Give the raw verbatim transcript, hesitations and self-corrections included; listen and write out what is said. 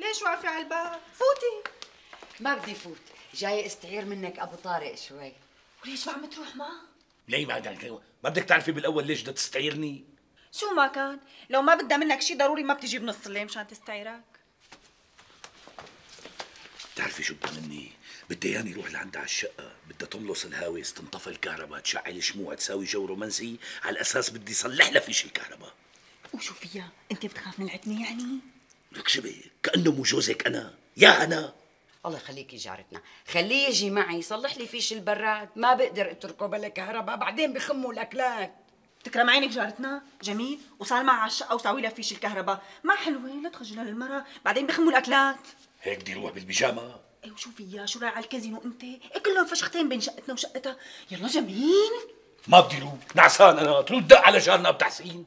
ليش واقفة على الباب؟ فوتي. ما بدي فوت، جاي استعير منك ابو طارق شوي. وليش ما عم تروح معه؟ ليه ما بدك ما بدك تعرفي بالاول ليش بدها تستعيرني؟ شو ما كان، لو ما بدها منك شيء ضروري ما بتجي بنص الليل مشان تستعيرك. بتعرفي شو بدها مني؟ بدها اياني روح لعندها على الشقة، بدها تملص الهاويس، تنطفي الكهرباء، تشعل شموع، تساوي جو رومانسي، على الأساس بدي صلح لها فيش الكهرباء. وشو فيها؟ أنت بتخاف من العتمة يعني؟ لك شبه كأنه مو جوزك أنا، يا أنا. الله يخليكي جارتنا، خليه يجي معي يصلح لي فيش البراد، ما بقدر اتركه بلا كهرباء، بعدين بخموا الأكلات. تكرم عينك جارتنا، جميل، وصار معها على الشقة وساوي لها فيش الكهرباء، ما حلوة، لا تخجلها للمرة، بعدين بخموا الأكلات. هيك بدي روح بالبيجامة. اي وشو فيها؟ شو رايح على الكازينو انت؟ اي كلهم فشختين بين شقتنا وشقتها، يلا جميل. ما بدي روح، نعسان انا، ترد على جارنا بتحسين.